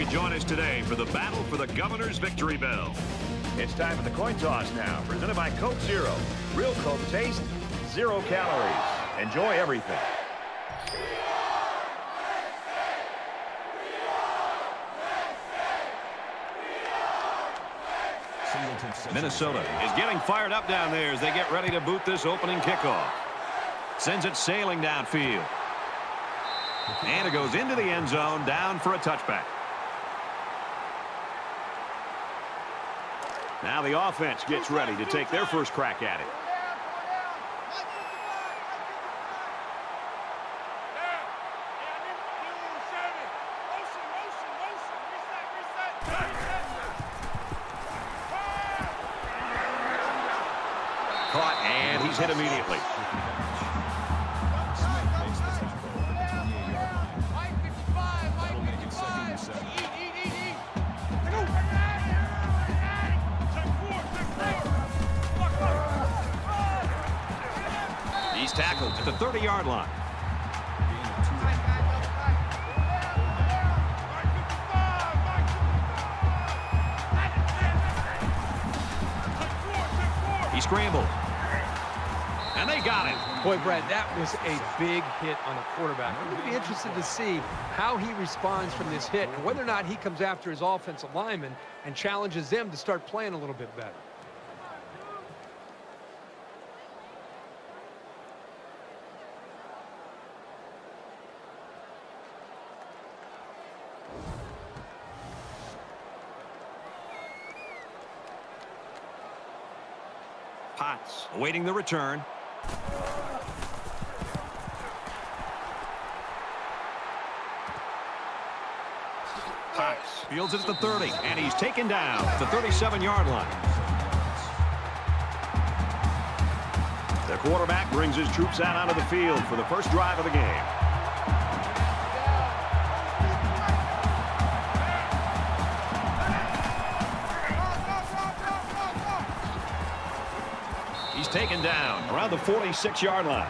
can join us today for the battle for the governor's victory bell. It's time for the coin toss now, presented by Coke Zero. Real Coke taste, zero calories. Enjoy everything. Minnesota is getting fired up down there as they get ready to boot this opening kickoff. Sends it sailing downfield. And it goes into the end zone, down for a touchback. Now the offense gets ready to take their first crack at it. Caught, and he's hit immediately. Tackled at the 30-yard line. He scrambled. And they got it. Boy, Brad, that was a big hit on a quarterback. I'm going to be interested to see how he responds from this hit and whether or not he comes after his offensive lineman and challenges them to start playing a little bit better. Potts awaiting the return. Potts fields it at the 30, and he's taken down at the 37-yard line. The quarterback brings his troops out onto the field for the first drive of the game. Taken down around the 46-yard line.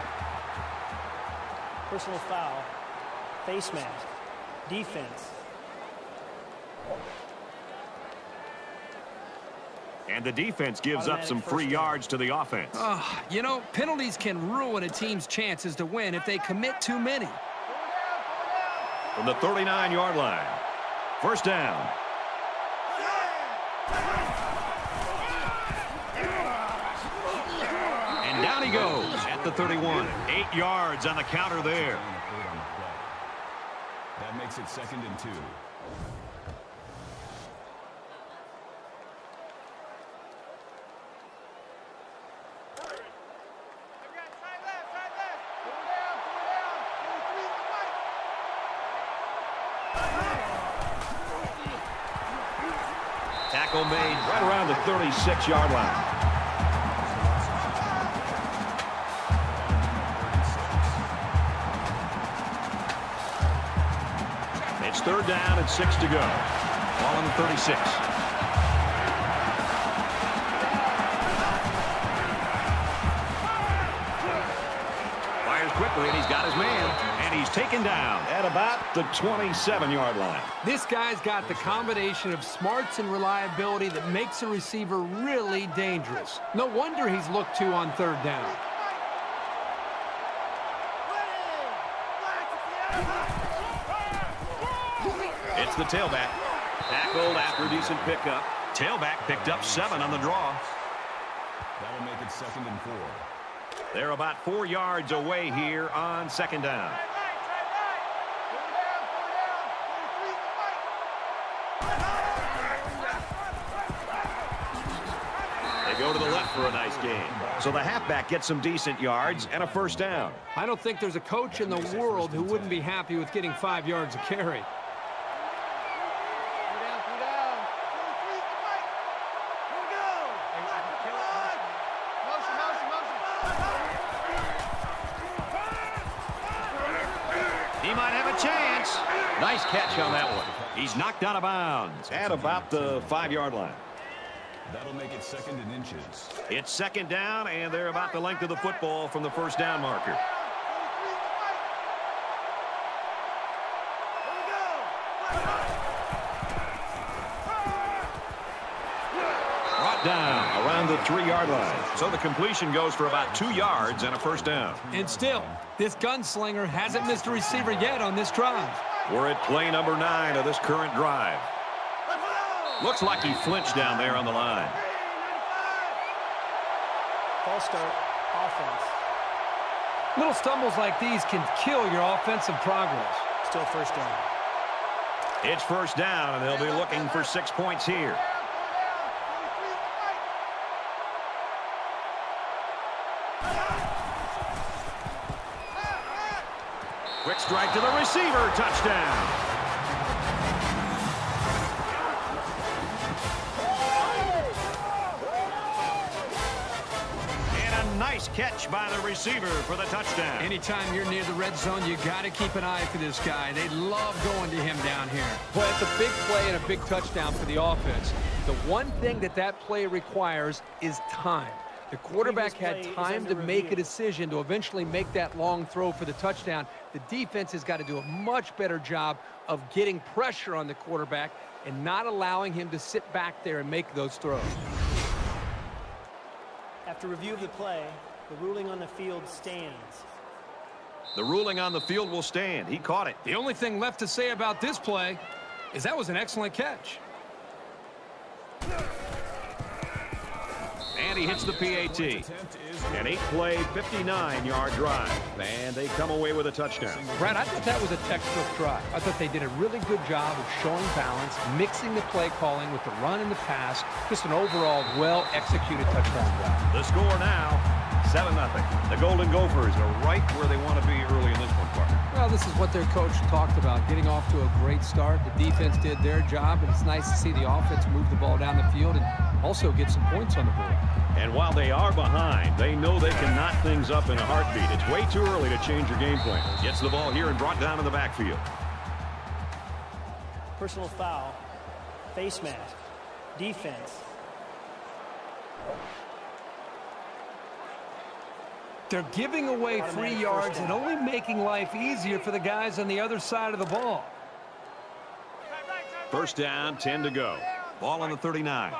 Personal foul, face mask, defense. And the defense gives up some free yards to the offense. You know, penalties can ruin a team's chances to win if they commit too many. From the 39-yard line, first down. Down he goes at the 31. 8 yards on the counter there. That makes it 2nd and 2. Tackle made right around the 36-yard line. Third down and 6 to go. Ball on the 36. Fires quickly, and he's got his man. And he's taken down at about the 27-yard line. This guy's got the combination of smarts and reliability that makes a receiver really dangerous. No wonder he's looked to on third down. It's the tailback. Tackled after a decent pickup. Tailback picked up 7 on the draw. That will make it 2nd and 4. They're about 4 yards away here on 2nd down. They go to the left for a nice game. So the halfback gets some decent yards and a 1st down. I don't think there's a coach in the world who wouldn't be happy with getting 5 yards a carry. Nice catch on that one. He's knocked out of bounds at about the 5-yard line. That'll make it 2nd and inches. It's 2nd down, and they're about the length of the football from the 1st down marker. first down around the 3-yard line. So the completion goes for about 2 yards and a first down. And still, this gunslinger hasn't missed a receiver yet on this drive. We're at play number 9 of this current drive. Looks like he flinched down there on the line. False start, offense. Little stumbles like these can kill your offensive progress. Still first down. It's first down, and they'll be looking for 6 points here. Quick strike to the receiver, touchdown. Nice catch by the receiver for the touchdown. Anytime you're near the red zone, you got to keep an eye for this guy. They love going to him down here. Well, it's a big play and a big touchdown for the offense. The one thing that that play requires is time. The quarterback had time to make a decision to eventually make that long throw for the touchdown. The defense has got to do a much better job of getting pressure on the quarterback and not allowing him to sit back there and make those throws. After review of the play, the ruling on the field stands. The ruling on the field will stand. He caught it. The only thing left to say about this play is that was an excellent catch. And he hits the PAT. An 8-play, 59-yard drive. And they come away with a touchdown. Brad, I thought that was a textbook drive. I thought they did a really good job of showing balance, mixing the play calling with the run and the pass. Just an overall well-executed touchdown drive. The score now, 7-0. The Golden Gophers are right where they want to be early in this one, Parker. Well, this is what their coach talked about, getting off to a great start. The defense did their job, and it's nice to see the offense move the ball down the field and also get some points on the board. And while they are behind, they know they can knot things up in a heartbeat. It's way too early to change your game plan. Gets the ball here and brought down in the backfield. Personal foul, face mask, defense. They're giving away 3 yards and only making life easier for the guys on the other side of the ball. First down, 10 to go. Ball on the 39.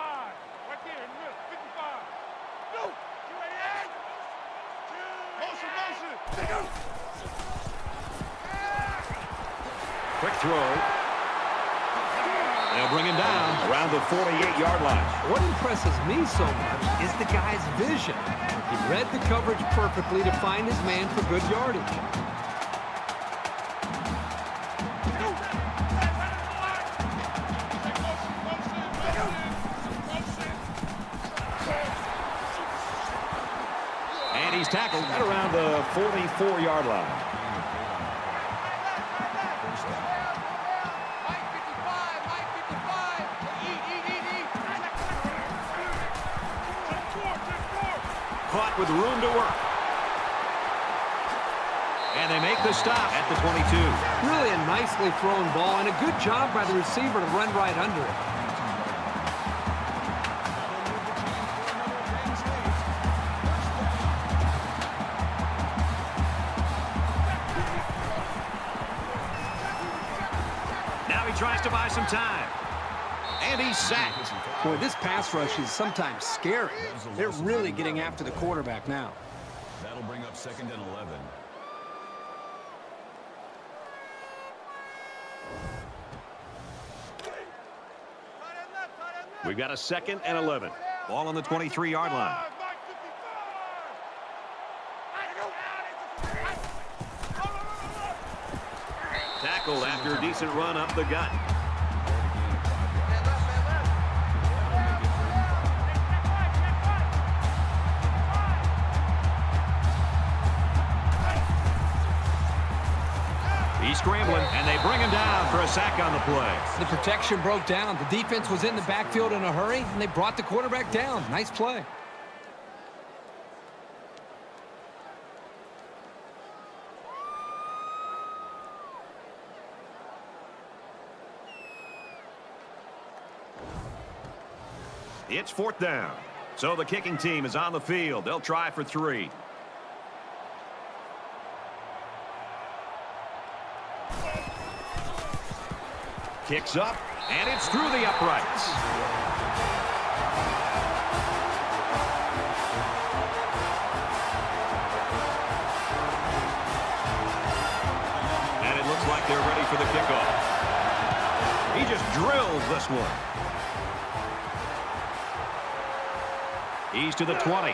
Quick throw. They'll bring him down around the 48-yard line. What impresses me so much is the guy's vision. He read the coverage perfectly to find his man for good yardage. And he's tackled at around the 44-yard line. Caught with room to work. And they make the stop at the 22. Really a nicely thrown ball and a good job by the receiver to run right under it. Now he tries to buy some time. And he's sacked. Boy, this pass rush is sometimes scary. They're really getting after the quarterback now. That'll bring up second and 11. We've got a second and 11. Ball on the 23-yard line. Tackled after a decent run up the gut. Scrambling, and they bring him down for a sack on the play. The protection broke down. The defense was in the backfield in a hurry, and they brought the quarterback down. Nice play. It's fourth down. So the kicking team is on the field. They'll try for three. Kicks up, and it's through the uprights. for the kickoff. He just drills this one. He's to the 20.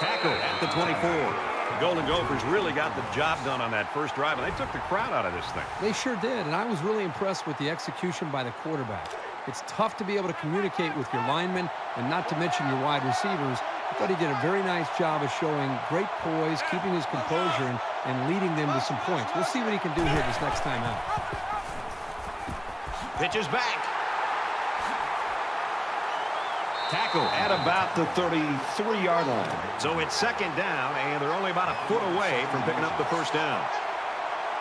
Tackled at the 24. The Golden Gophers really got the job done on that first drive, and they took the crowd out of this thing. They sure did, and I was really impressed with the execution by the quarterback. It's tough to be able to communicate with your linemen, and not to mention your wide receivers. I thought he did a very nice job of showing great poise, keeping his composure, and leading them to some points. We'll see what he can do here this next time out. Pitches back. Tackle at about the 33-yard line. So it's second down, and they're only about a foot away from picking up the first down.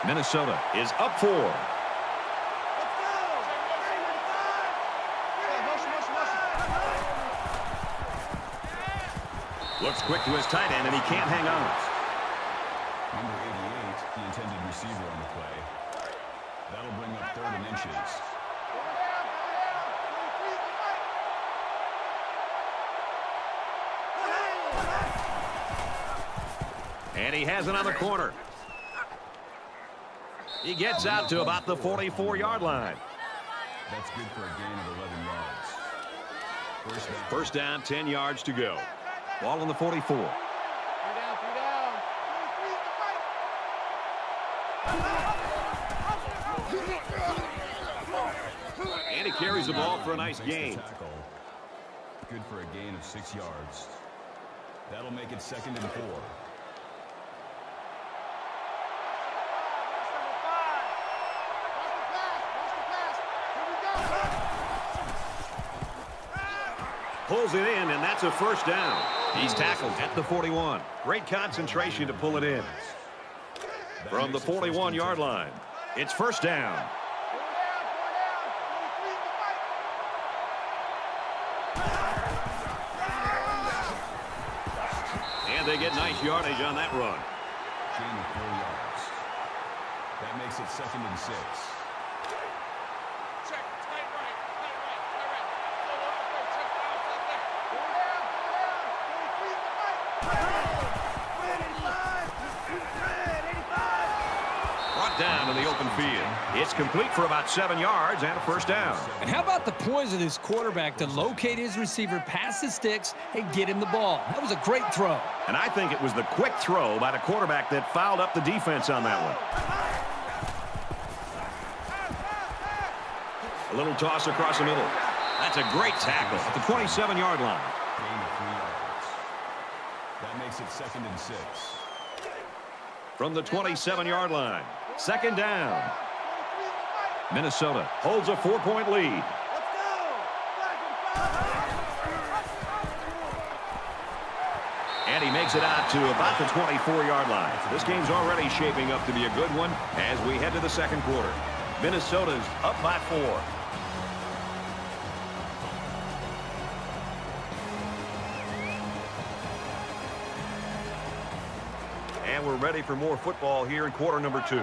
Minnesota is up four. Looks quick to his tight end, and he can't hang on. Number 88, the intended receiver on the play. That'll bring up third and inches. And he has it on the corner. He gets out to about the 44-yard line. That's good for a gain of 11 yards. First down, 10 yards to go. Ball on the 44. Three down. And he carries the ball for a nice gain. Good for a gain of 6 yards. That'll make it second and 4. Pulls it in, and that's a first down. He's tackled at the 41. Great concentration to pull it in. From the 41-yard line, it's first down. And they get nice yardage on that run. That makes it second and 6. Field. It's complete for about 7 yards and a first down. And how about the poise of this quarterback to locate his receiver past the sticks and get him the ball? That was a great throw. And I think it was the quick throw by the quarterback that fouled up the defense on that one. A little toss across the middle. That's a great tackle at the 27-yard line. That makes it second and 6. From the 27-yard line. Second down. Minnesota holds a 4-point lead. And he makes it out to about the 24-yard line. This game's already shaping up to be a good one as we head to the second quarter. Minnesota's up by 4. And we're ready for more football here in quarter number 2.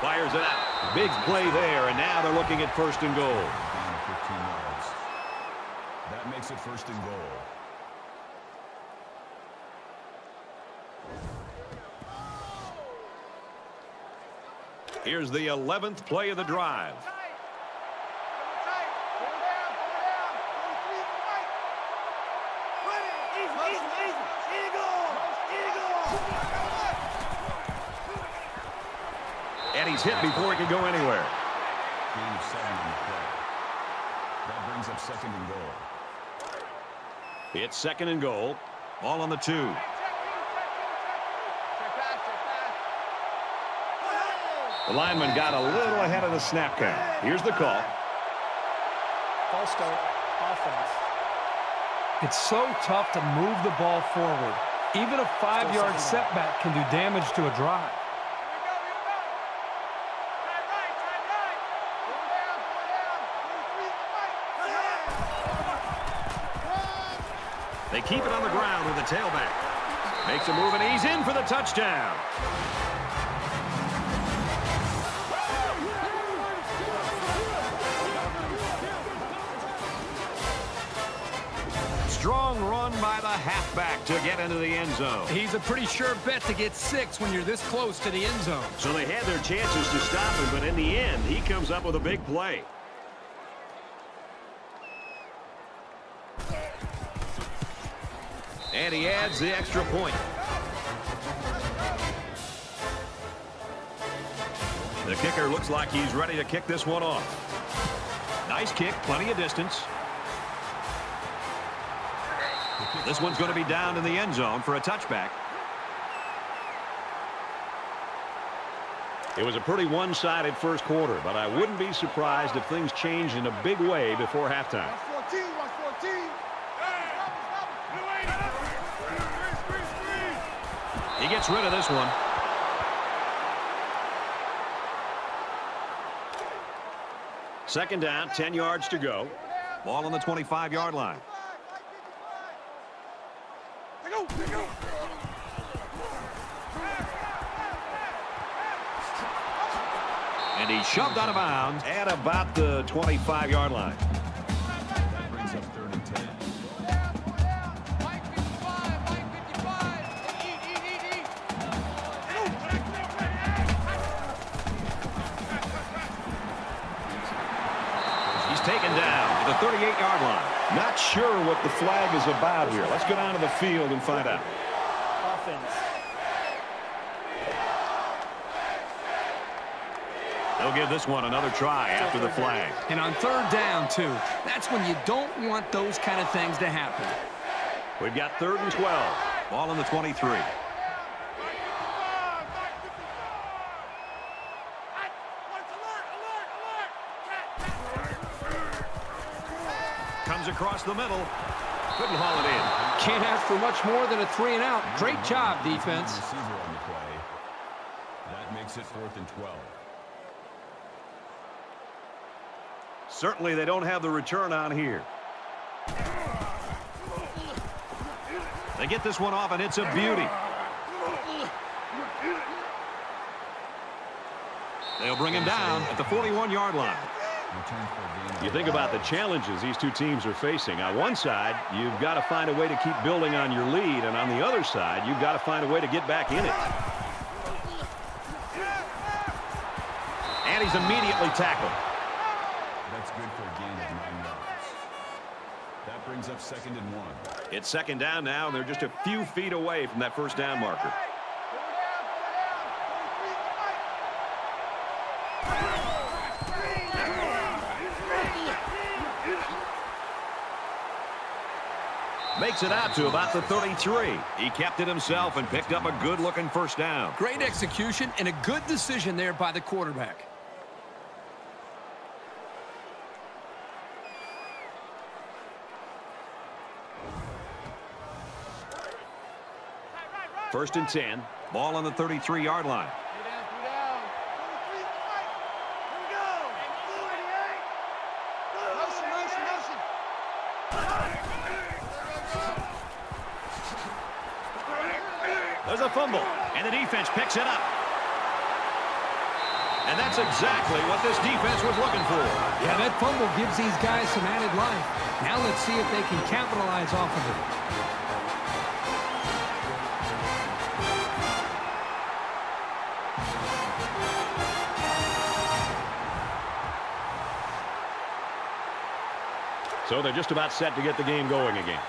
Fires it out. Big play there, and now they're looking at first and goal. That makes it first and goal. Here's the 11th play of the drive. And he's hit before he can go anywhere. Gain of 7 on the play. That brings up second and goal. It's second and goal. Ball on the 2. The lineman got a little ahead of the snap count. Here's the call. False start, offense. It's so tough to move the ball forward. Even a 5-yard setback can do damage to a drive. They keep it on the ground with the tailback. Makes a move, and he's in for the touchdown. halfback to get into the end zone. He's a pretty sure bet to get six when you're this close to the end zone. So they had their chances to stop him, but in the end, he comes up with a big play. And he adds the extra point. The kicker looks like he's ready to kick this one off. Nice kick, plenty of distance. This one's going to be down in the end zone for a touchback. It was a pretty one-sided first quarter, but I wouldn't be surprised if things changed in a big way before halftime. He gets rid of this one. Second down, 10 yards to go. Ball on the 25-yard line. And he's shoved out of bounds at about the 25-yard line. That brings up 3rd and 10. Taken down at the 38-yard line. Not sure what the flag is about here. Let's go down to the field and find out. Offense. They'll give this one another try after the flag. And on third down, too. That's when you don't want those kind of things to happen. We've got third and 12. Ball on the 23. Across the middle, couldn't haul it in. Can't ask for much more than a three and out. Great job, defense. That makes it 4th and 12. Certainly they don't have the return on here. They get this one off, and it's a beauty. They'll bring him down at the 41-yard line. You think about the challenges these two teams are facing. On one side, you've got to find a way to keep building on your lead, and on the other side, you've got to find a way to get back in it. And he's immediately tackled. That's good for a gain of 9 yards. That brings up 2nd and 1. It's second down now, and they're just a few feet away from that first down marker. Makes it out to about the 33. He kept it himself and picked up a good-looking first down. Great execution and a good decision there by the quarterback. First and 10. Ball on the 33-yard line. There's a fumble, and the defense picks it up. And that's exactly what this defense was looking for. Yeah, that fumble gives these guys some added life. Now let's see if they can capitalize off of it. So they're just about set to get the game going again.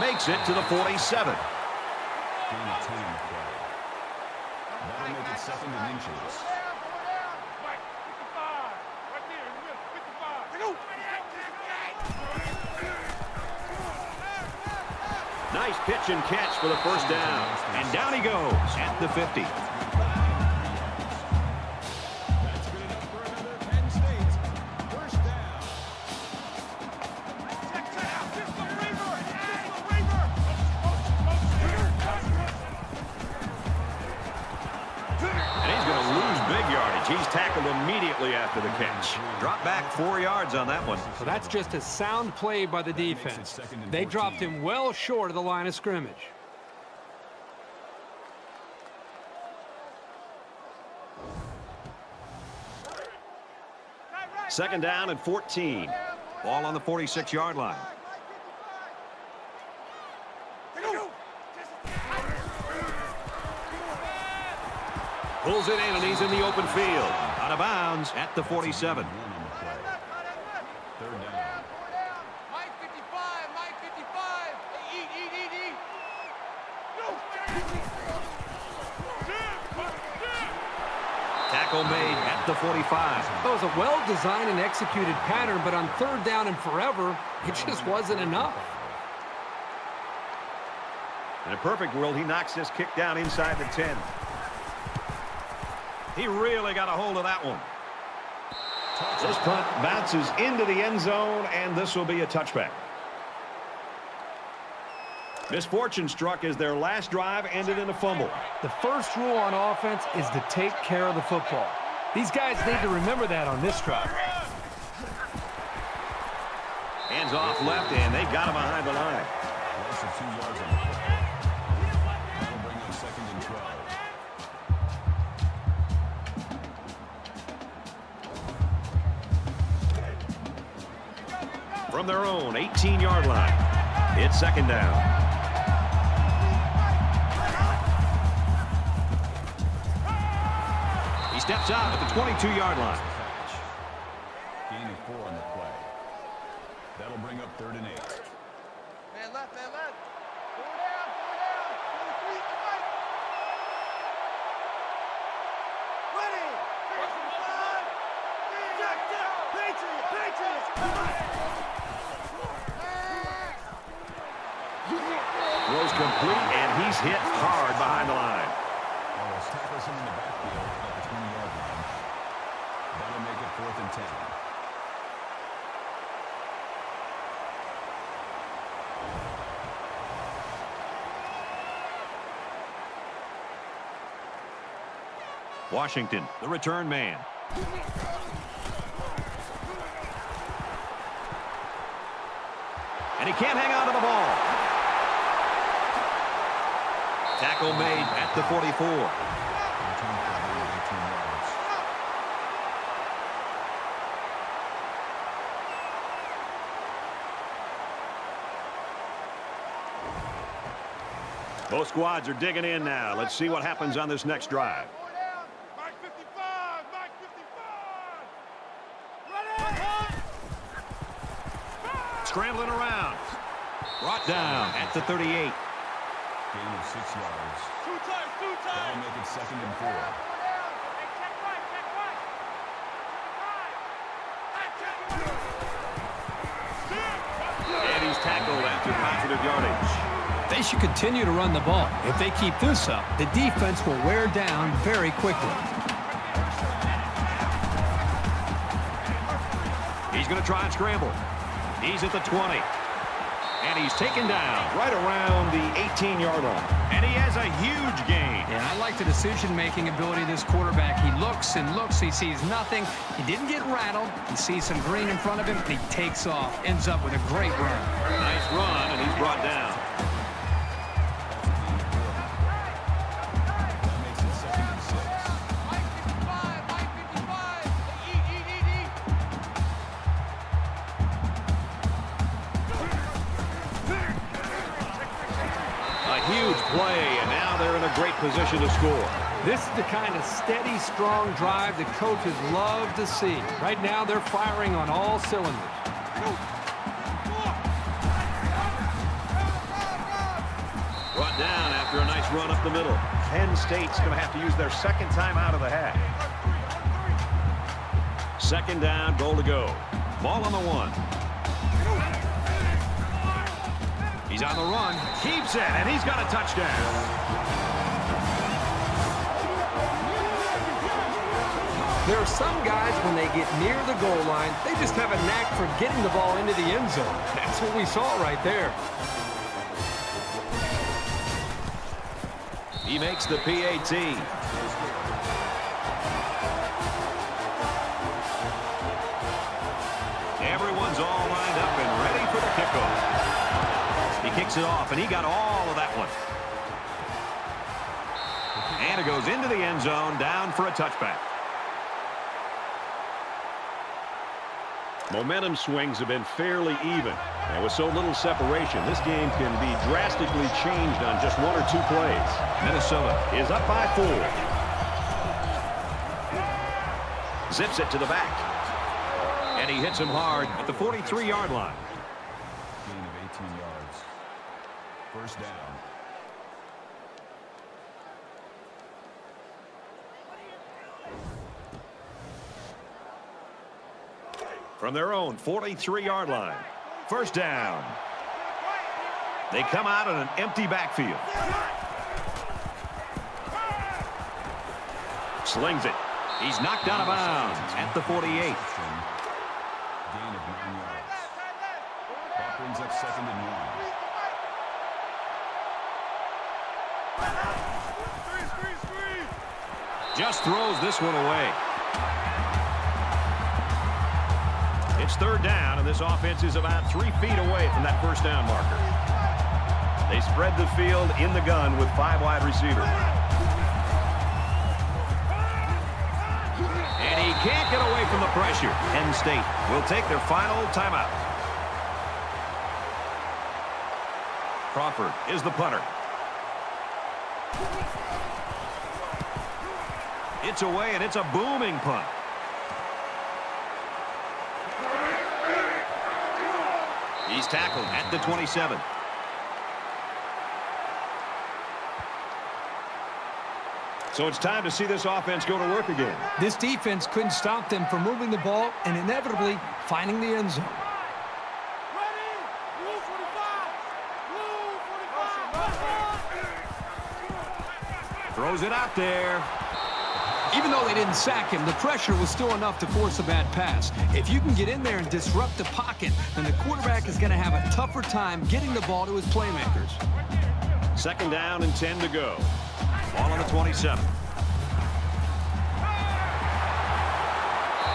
Makes it to the 47. That'll make it 2nd and inches. Nice pitch and catch for the first down. And down he goes at the 50. After the catch, drop back 4 yards on that one. So that's just a sound play by the defense. They dropped him well short of the line of scrimmage. Second down and 14. Ball on the 46-yard line. Pulls it in, and he's in the open field. Out of bounds at the 47. Tackle made at the 45. That was a well-designed and executed pattern, but on third down and forever, it just wasn't enough. In a perfect world, he knocks this kick down inside the 10. He really got a hold of that one. This punt bounces into the end zone, and this will be a touchback. Misfortune struck as their last drive ended in a fumble. The first rule on offense is to take care of the football. These guys need to remember that on this drive. Hands off left, and they got him behind the line. From their own 18-yard line. It's second down. He steps out at the 22-yard line. Gain of 4 on the play. That'll bring up third and 8. Man left, man left. Complete, and he's hit hard behind the line. Tackles him in the backfield at the 20-yard line. That'll make it 4th and 10. Washington, the return man. And he can't hang on to the ball. Tackle made at the 44. Both squads are digging in now. Let's see what happens on this next drive. Scrambling around. Brought down at the 38. Gain of 6 yards. Two times. That'll make it 2nd and 4. Hey, check right. And he's tackled after positive yardage. They should continue to run the ball. If they keep this up, the defense will wear down very quickly. He's going to try and scramble. He's at the 20. And he's taken down right around the 18-yard line. And he has a huge gain. Yeah, I like the decision-making ability of this quarterback. He looks and looks. He sees nothing. He didn't get rattled. He sees some green in front of him, and he takes off. Ends up with a great run. Nice run, and he's brought down. Position to score. This is the kind of steady, strong drive that coaches love to see. Right now, they're firing on all cylinders. Brought down after a nice run up the middle. Penn State's going to have to use their second time out of the half. Second down, goal to go. Ball on the 1. He's on the run, keeps it, and he's got a touchdown. There are some guys, when they get near the goal line, they just have a knack for getting the ball into the end zone. That's what we saw right there. He makes the PAT. Everyone's all lined up and ready for the kickoff. He kicks it off, and he got all of that one. And it goes into the end zone, down for a touchback. Momentum swings have been fairly even, and with so little separation, this game can be drastically changed on just one or two plays. Minnesota is up by 4. Zips it to the back, and he hits him hard at the 43-yard line. Gain of 18 yards. First down. From their own 43-yard line. First down. They come out in an empty backfield. Slings it. He's knocked out of bounds at the 48. Gain of 9 yards. That brings up 2nd and 1. Just throws this one away. It's 3rd down, and this offense is about 3 feet away from that first down marker. They spread the field in the gun with 5 wide receivers. And he can't get away from the pressure. Penn State will take their final timeout. Crawford is the punter. It's away, and it's a booming punt. He's tackled at the 27. So it's time to see this offense go to work again. This defense couldn't stop them from moving the ball and inevitably finding the end zone. Throws it out there. Even though they didn't sack him, the pressure was still enough to force a bad pass. If you can get in there and disrupt the pocket, then the quarterback is going to have a tougher time getting the ball to his playmakers. 2nd down and 10 to go. Ball on the 27.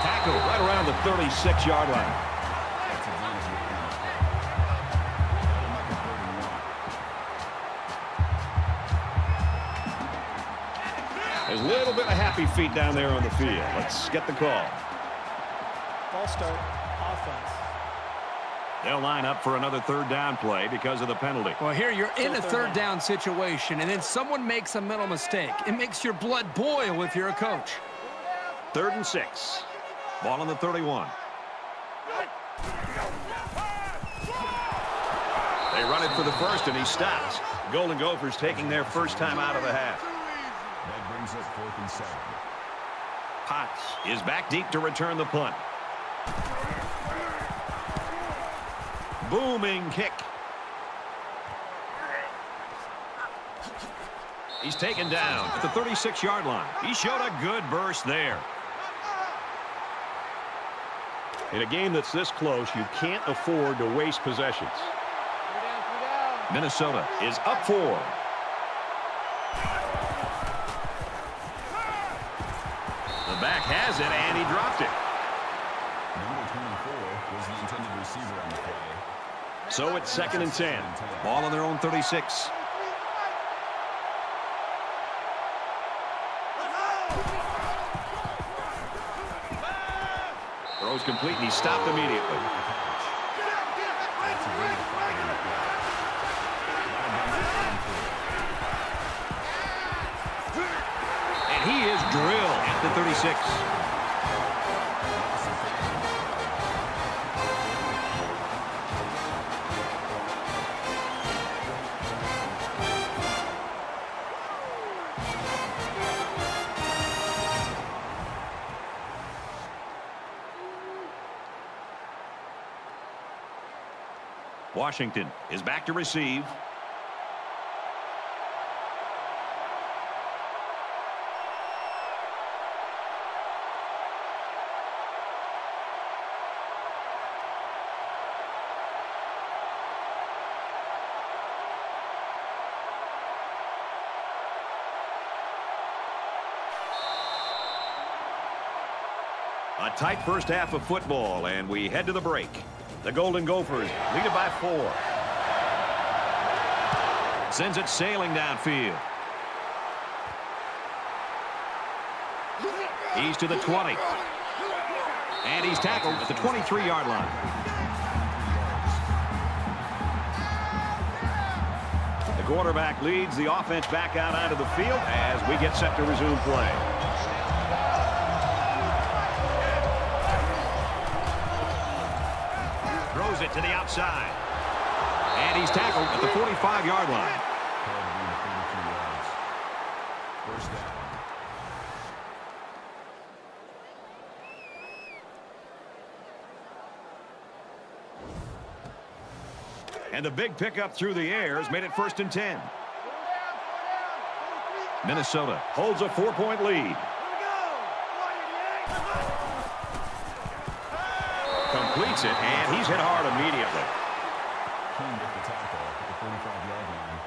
Tackle right around the 36-yard line. A little bit of happy feet down there on the field. Let's get the call. Ball start, offense. They'll line up for another 3rd down play because of the penalty. Well, here you're in a 3rd down situation, and then someone makes a mental mistake. It makes your blood boil if you're a coach. 3rd and 6. Ball on the 31. They run it for the first, and he stops. Golden Gophers taking their first time out of the half. Up 4th and 7. Potts is back deep to return the punt. Booming kick. He's taken down at the 36-yard line. He showed a good burst there. In a game that's this close, you can't afford to waste possessions. Minnesota is up 4. Back has it, and he dropped it. Number 24 was the intended receiver on the play. So it's 2nd and 10. Ball on their own 36. Throws complete, and he stopped immediately. He is drilled at the 36. Washington is back to receive. A tight first half of football, and we head to the break. The Golden Gophers lead it by 4. Sends it sailing downfield. He's to the 20. And he's tackled at the 23-yard line. The quarterback leads the offense back out onto the field as we get set to resume play. Throws it to the outside. And he's tackled at the 45-yard line. And the big pickup through the air has made it 1st and 10. Minnesota holds a 4-point lead. Completes it, and he's hit hard immediately. Can't get the tackle at the 45-yard line.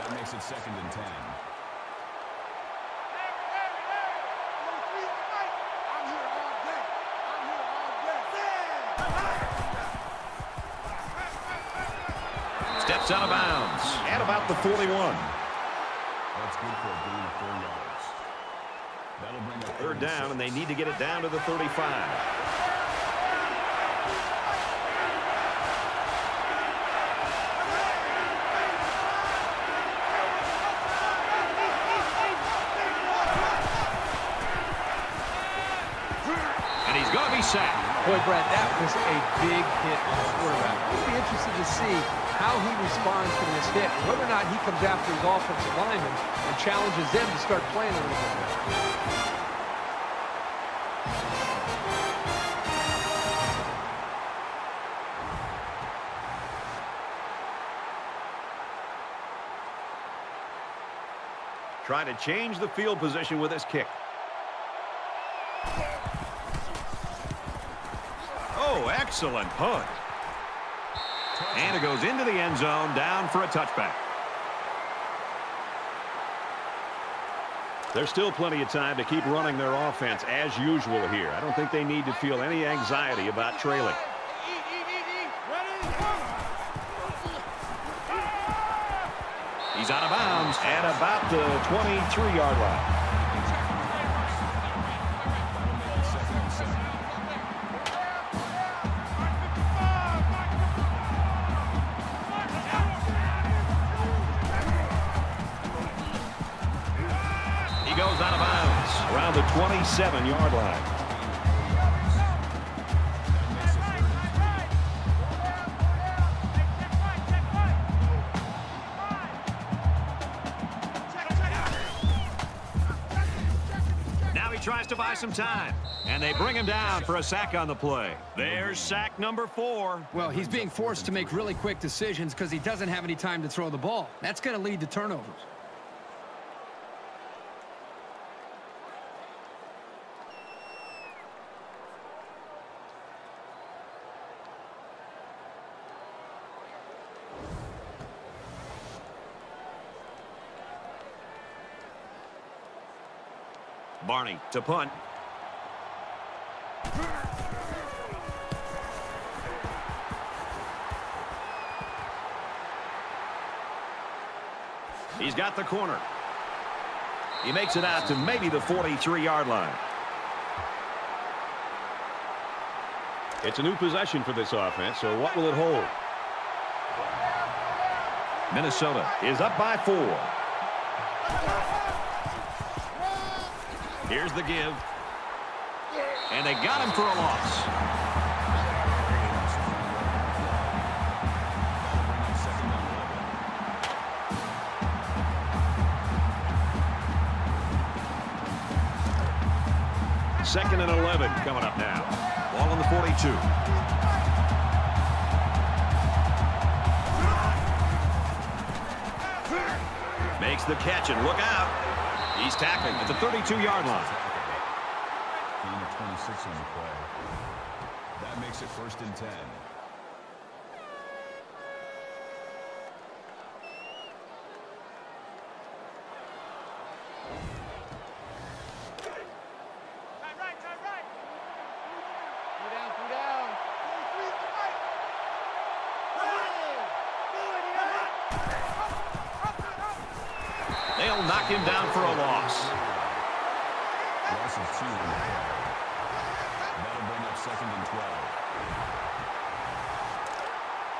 That makes it 2nd and 10. Steps out of bounds at about the 41. That's good for a gain of 4 yards. That'll bring up 3rd down, and they need to get it down to the 35. And he's going to be sacked. Boy, Brad, that was a big hit on the quarterback. It'll be interesting to see how he responds from this hit, whether or not he comes after his offensive linemen and challenges them to start playing a little bit better. Trying to change the field position with his kick. Oh, excellent punt. And it goes into the end zone, down for a touchback. There's still plenty of time to keep running their offense as usual here. I don't think they need to feel any anxiety about trailing. He's out of bounds at about the 23-yard line. Around the 27-yard line. Now he tries to buy some time, and they bring him down for a sack on the play. There's sack number 4. Well, he's being forced to make really quick decisions because he doesn't have any time to throw the ball. That's going to lead to turnovers. Barney to punt. He's got the corner. He makes it out to maybe the 43-yard line. It's a new possession for this offense, so what will it hold? Minnesota is up by 4. Here's the give. And they got him for a loss. Second and 11 coming up now. Ball on the 42. Makes the catch and look out. He's tackled at the 32-yard line. Gain of 26 on the play. That makes it 1st and 10. Knock him down for a loss. second and 12.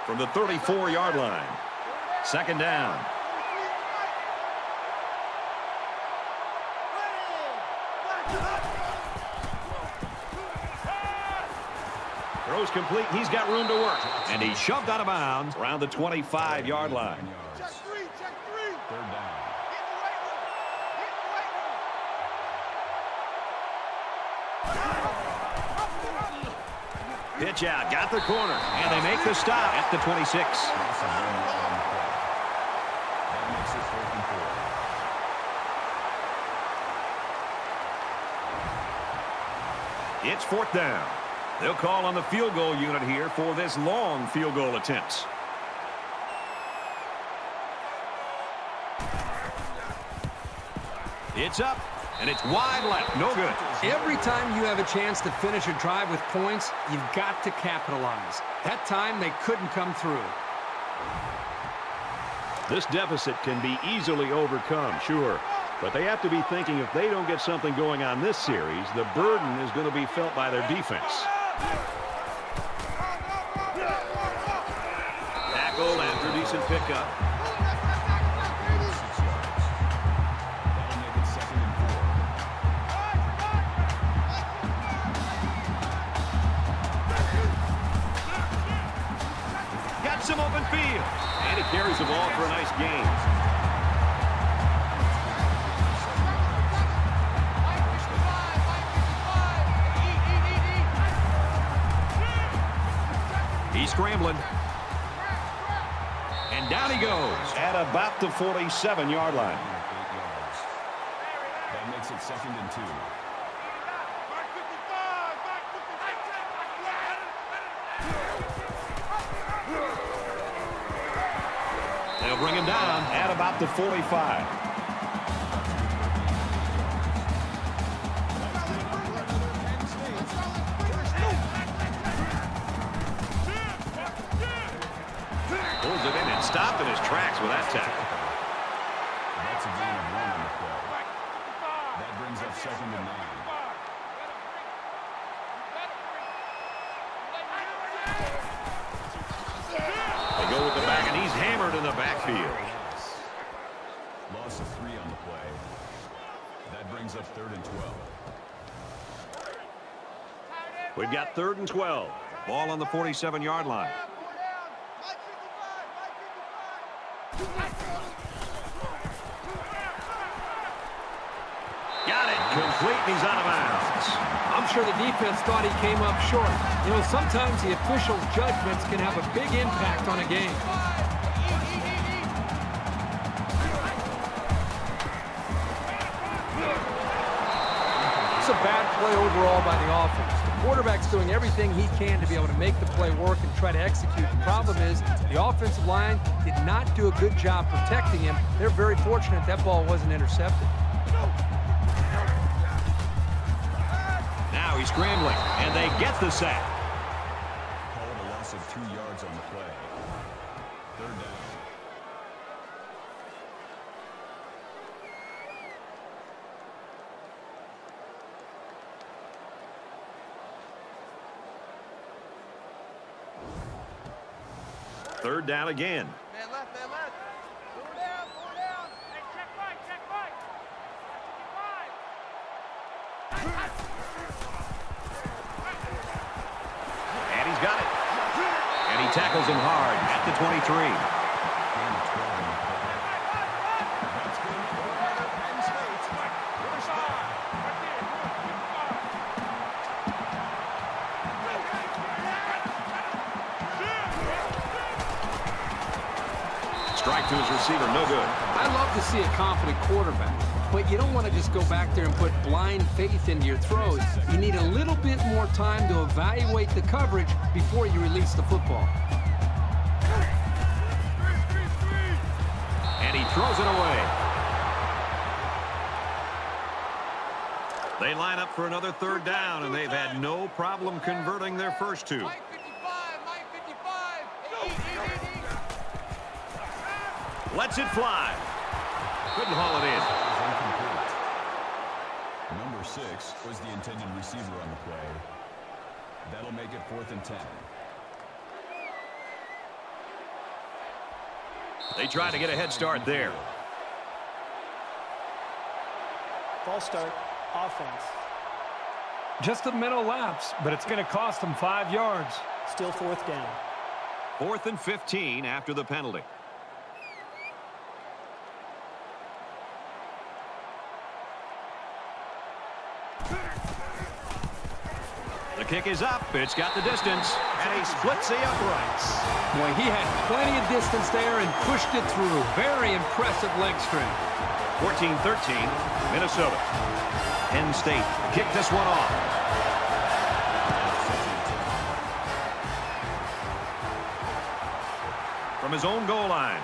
From the 34-yard line, second down. Throws complete. He's got room to work. And he shoved out of bounds around the 25-yard line. Check three, check three. Third down. Pitch out, got the corner, and they make the stop at the 26. It's fourth down. They'll call on the field goal unit here for this long field goal attempt. It's up, and it's wide left. No good. Every time you have a chance to finish a drive with points, you've got to capitalize. That time, they couldn't come through. This deficit can be easily overcome, sure. But they have to be thinking if they don't get something going on this series, the burden is going to be felt by their defense. Tackle after decent pickup. Carries the ball for a nice gain. He's scrambling. And down he goes at about the 47-yard line. That makes it second and two. Bring him down at about the 45. Pulls it in and stopped in his tracks with that tackle. That's a gain of 1 on the play. That brings up second and 9. With the back, and he's hammered in the backfield. Loss of 3 on the play. That brings up third and 12. We've got third and 12. Ball on the 47-yard line. Got it. Complete, and he's out of bounds. I'm sure the defense thought he came up short. You know, sometimes the officials' judgments can have a big impact on a game. It's a bad play overall by the offense. The quarterback's doing everything he can to be able to make the play work and try to execute. The problem is the offensive line did not do a good job protecting him. They're very fortunate that ball wasn't intercepted. He's scrambling, and they get the sack. Called a loss of 2 yards on the play. Third down. Third down again. Man left, man left. Four down. Hey, check right. Got it. And he tackles him hard at the 23. Strike to his receiver, no good. I love to see a confident quarterback, but you don't want to just go back there and put blind faith into your throws. You need a little bit more time to evaluate the coverage before you release the football. And he throws it away. They line up for another third down, and they've had no problem converting their first two. Lets it fly. Couldn't haul it in. Was the intended receiver on the play. That'll make it 4th and 10. They try to get a head start there. False start, offense. Just a middle lapse, but it's going to cost them 5 yards. Still 4th down. 4th and 15 after the penalty. The kick is up. It's got the distance. And he splits the uprights. Boy, he had plenty of distance there and pushed it through. Very impressive leg strength. 14-13, Minnesota. Penn State kicked this one off. From his own goal line,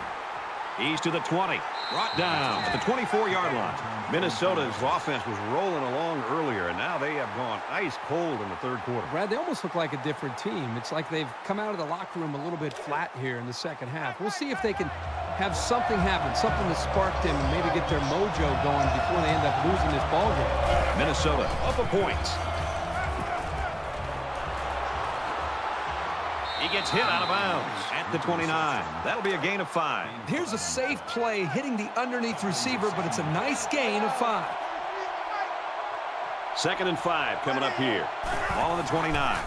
he's to the 20. Brought down to the 24-yard line. Minnesota's offense was rolling along earlier, and now they have gone ice cold in the third quarter. Brad, they almost look like a different team. It's like they've come out of the locker room a little bit flat here in the second half. We'll see if they can have something happen, something to spark them and maybe get their mojo going before they end up losing this ball game. Minnesota up a point. He gets hit out of bounds at the 29. That'll be a gain of 5. Here's a safe play hitting the underneath receiver, but it's a nice gain of 5. 2nd and 5 coming up here. Ball on the 29.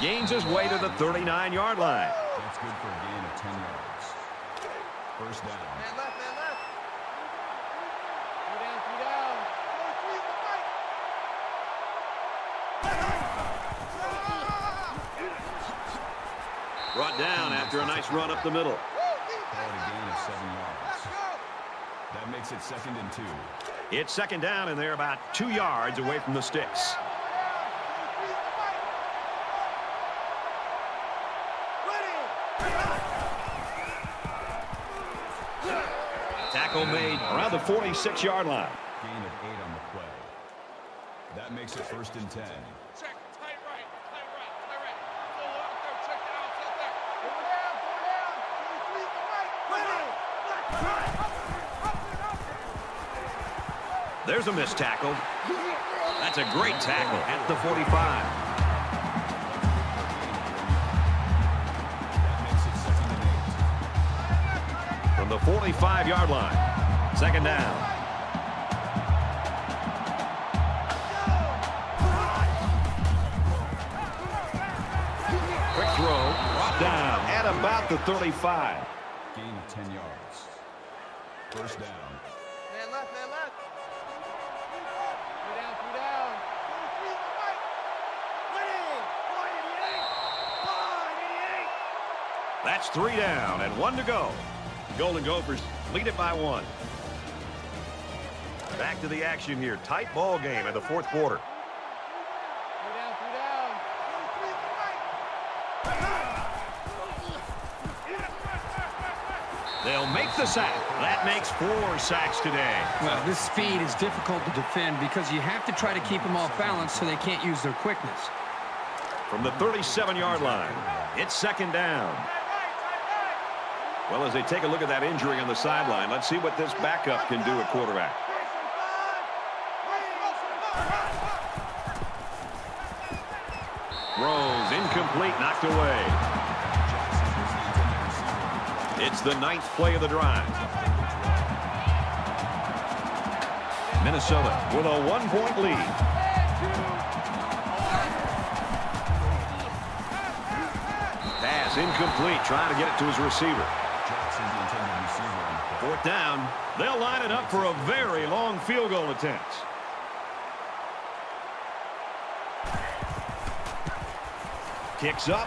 Gains his way to the 39-yard line. That's good for a gain of 10 yards. 1st down. Man left, man left. 3 down, 3 down. Brought down after a nice run up the middle. A gain of 7 yards. That makes it 2nd and 2. It's 2nd down, and they're about 2 yards away from the sticks. Tackle made around the 46-yard line. Gain of 8 on the play. That makes it 1st and 10. Check, tight right, tight right, tight right. Go out there, check it out, check that. Go down. There's a missed tackle. That's a great tackle at the 45. The 45-yard line. 2nd down. Quick throw. Brought down at about the 35. Gain of 10 yards. 1st down. Man left, man left. 3 down, 3 down. That's 3 down and 1 to go. Golden Gophers lead it by 1. Back to the action here. Tight ball game in the fourth quarter. 3 down, 3 down. They'll make the sack. That makes 4 sacks today. Well, this speed is difficult to defend because you have to try to keep them off balance so they can't use their quickness. From the 37-yard line, it's 2nd down. Well, as they take a look at that injury on the sideline, let's see what this backup can do at quarterback. Throws incomplete, knocked away. It's the 9th play of the drive. Minnesota with a 1-point lead. Pass incomplete, trying to get it to his receiver. 4th down, they'll line it up for a very long field goal attempt. Kicks up,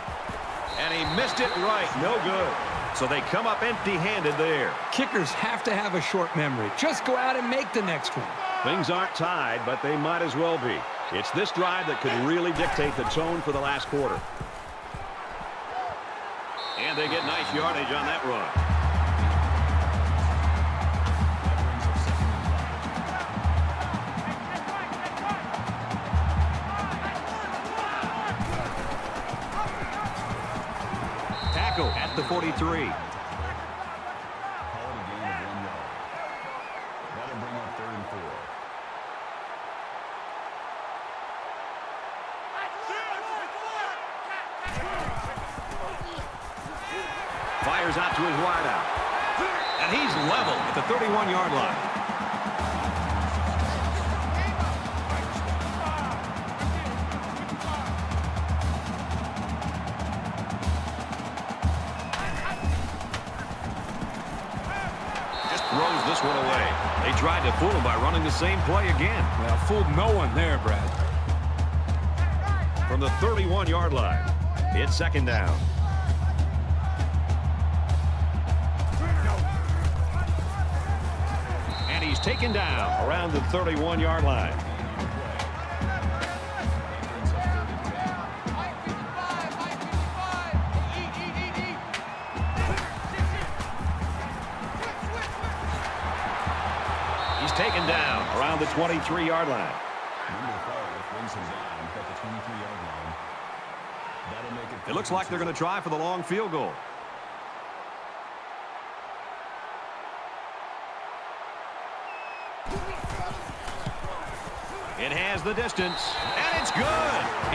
and he missed it right. No good. So they come up empty-handed there. Kickers have to have a short memory. Just go out and make the next one. Things aren't tied, but they might as well be. It's this drive that could really dictate the tone for the last quarter. And they get nice yardage on that run. At the 43. That'll bring up 3rd and 4. fires out to his wideout. And he's level at the 31-yard line. One away. They tried to fool him by running the same play again. Well, fooled no one there, Brad. From the 31-yard line, it's second down. And he's taken down around the 31-yard line. Taken down around the 23-yard line. It looks like they're going to try for the long field goal. It has the distance, and it's good.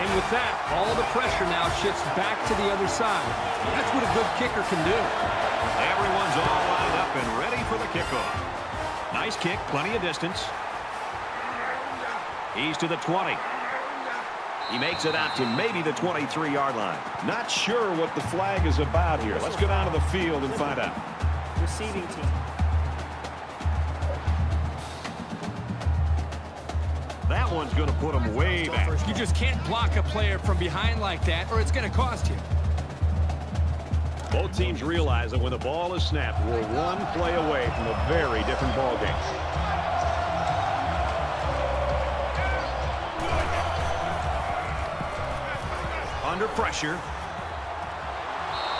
And with that, all the pressure now shifts back to the other side. That's what a good kicker can do. Everyone's all lined up and ready for the kickoff. Nice kick, plenty of distance. He's to the 20. He makes it out to maybe the 23-yard line. Not sure what the flag is about here. Let's go down to the field and find out. Receiving team. That one's going to put him way back. You just can't block a player from behind like that, or it's going to cost you. Both teams realize that when the ball is snapped, we're one play away from a very different ball game. Under pressure.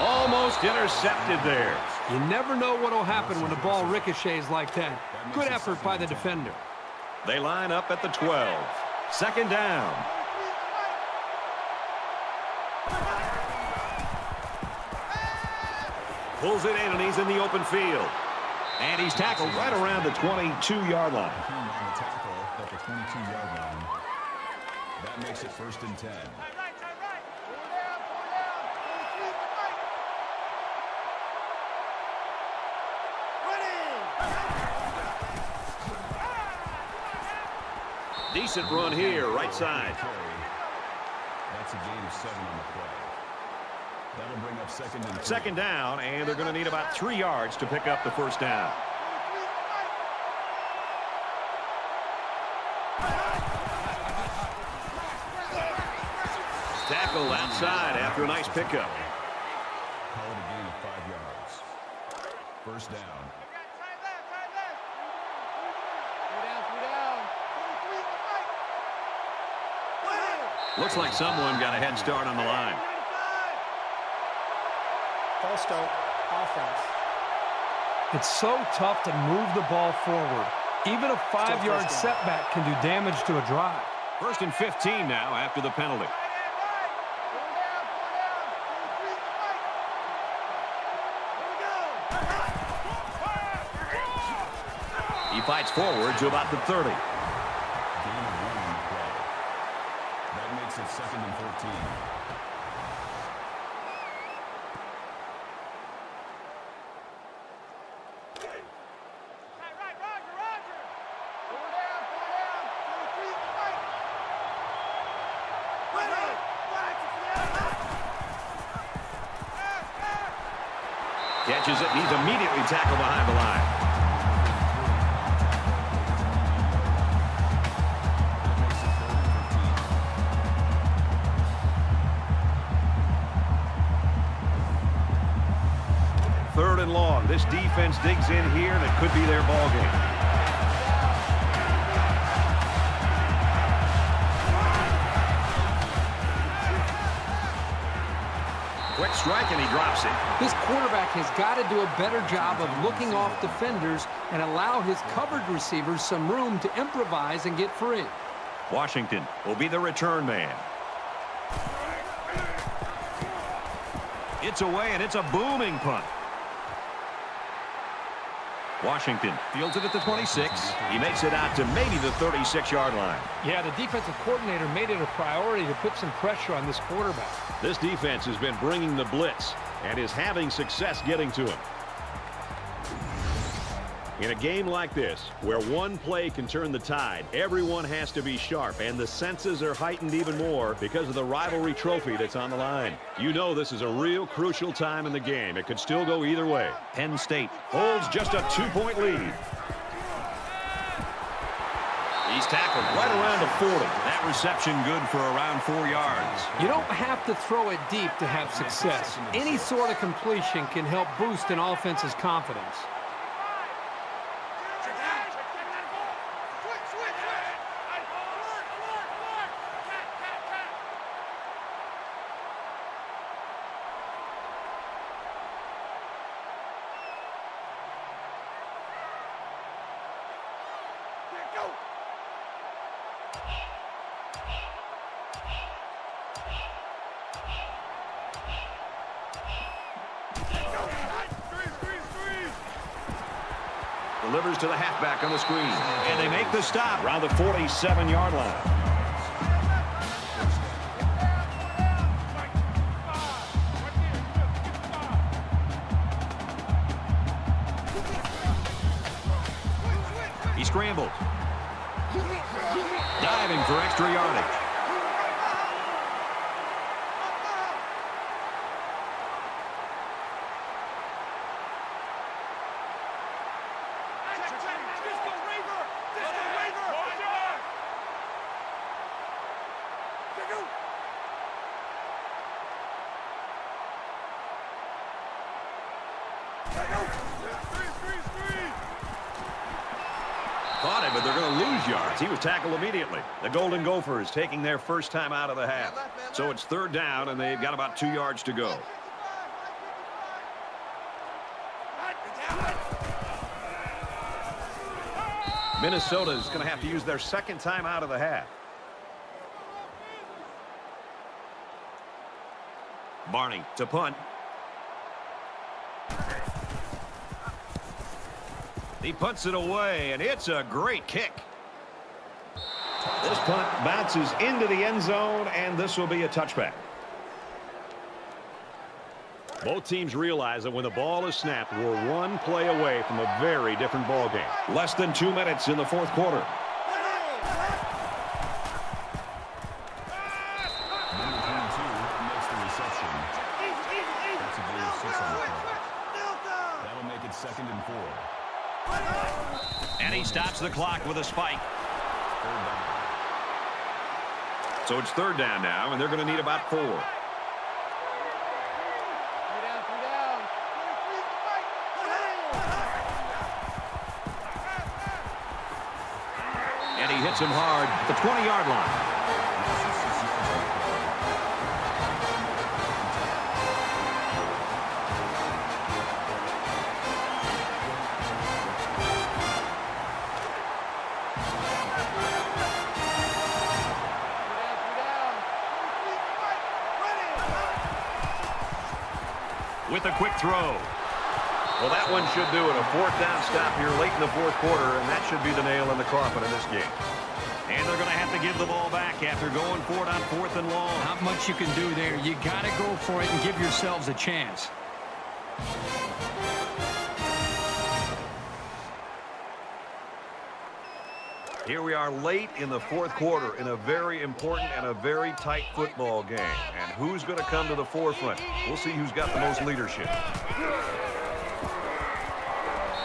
Almost intercepted there. You never know what will happen when the ball ricochets like that. Good effort by the defender. They line up at the 12. Second down. Pulls it in, and he's in the open field. And he's tackled right around the 22-yard line. At the 22-yard line. That makes it first and 10. Decent run here, right side. That's a gain of 7 on the play. That'll bring up second down, and they're going to need about 3 yards to pick up the first down. Tackle outside after a nice pickup. Call it a gain of 5 yards. First down. Looks like someone got a head start on the line. False start, offense. It's so tough to move the ball forward. Even a 5-yard setback can do damage to a drive. First and 15 now after the penalty. He fights forward to about the 30. That makes it second and 14. Catches it, and he's immediately tackled behind the line. Third and long. This defense digs in here, and it could be their ball game. Quick strike, and he drops it. This quarterback has got to do a better job of looking off defenders and allow his covered receivers some room to improvise and get free. Washington will be the return man. It's away, and it's a booming punt. Washington fields it at the 26. He makes it out to maybe the 36-yard line. Yeah, the defensive coordinator made it a priority to put some pressure on this quarterback. This defense has been bringing the blitz. and is having success getting to him. In a game like this, where one play can turn the tide, everyone has to be sharp, and the senses are heightened even more because of the rivalry trophy that's on the line. You know this is a real crucial time in the game. It could still go either way. Penn State holds just a two-point lead. He's tackled right around the 40. That reception good for around 4 yards. You don't have to throw it deep to have success. Any sort of completion can help boost an offense's confidence. Delivers to the halfback on the screen, and they make the stop around the 47-yard line. He scrambled, diving for extra yardage. Caught it, but they're going to lose yards. He was tackled immediately. The Golden Gophers taking their first time out of the half. So it's third down, and they've got about 2 yards to go. Minnesota's going to have to use their second time out of the half. Barney to punt. He punts it away, and it's a great kick. This punt bounces into the end zone, and this will be a touchback. Both teams realize that when the ball is snapped, we're one play away from a very different ball game. Less than 2 minutes in the fourth quarter. And he stops the clock with a spike. So it's third down now, and they're going to need about four. And he hits him hard at the 20-yard line. With a quick throw. Well, that one should do it. A fourth down stop here late in the fourth quarter, and that should be the nail in the coffin in this game. And they're going to have to give the ball back after going for it on fourth and long. Not much you can do there. You got to go for it and give yourselves a chance. Here we are late in the fourth quarter in a very important and a very tight football game. And who's going to come to the forefront? We'll see who's got the most leadership.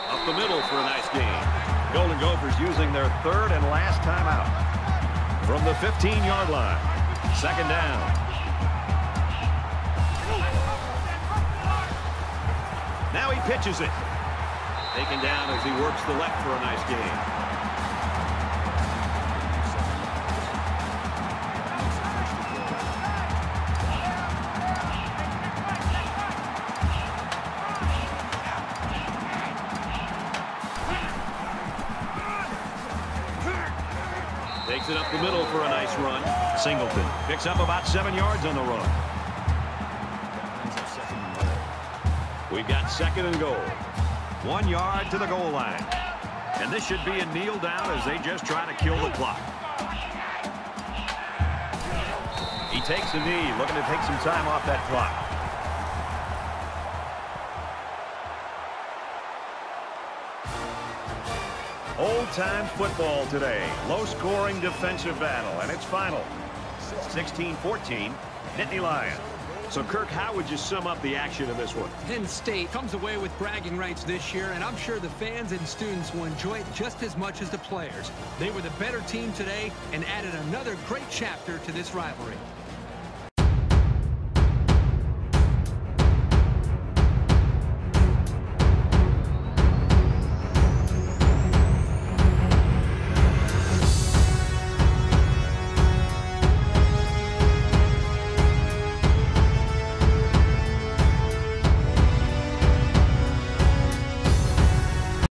Up the middle for a nice game. Golden Gophers using their third and last timeout. From the 15-yard line, second down. Now he pitches it. Taken down as he works the left for a nice game. It up the middle for a nice run. Singleton picks up about 7 yards on the run. We've got second and goal. 1 yard to the goal line. And this should be a kneel down as they just try to kill the clock. He takes a knee, looking to take some time off that clock. Old-time football today. Low-scoring defensive battle, and it's final. 16-14, Nittany Lions. So, Kirk, how would you sum up the action of this one? Penn State comes away with bragging rights this year, and I'm sure the fans and students will enjoy it just as much as the players. They were the better team today and added another great chapter to this rivalry.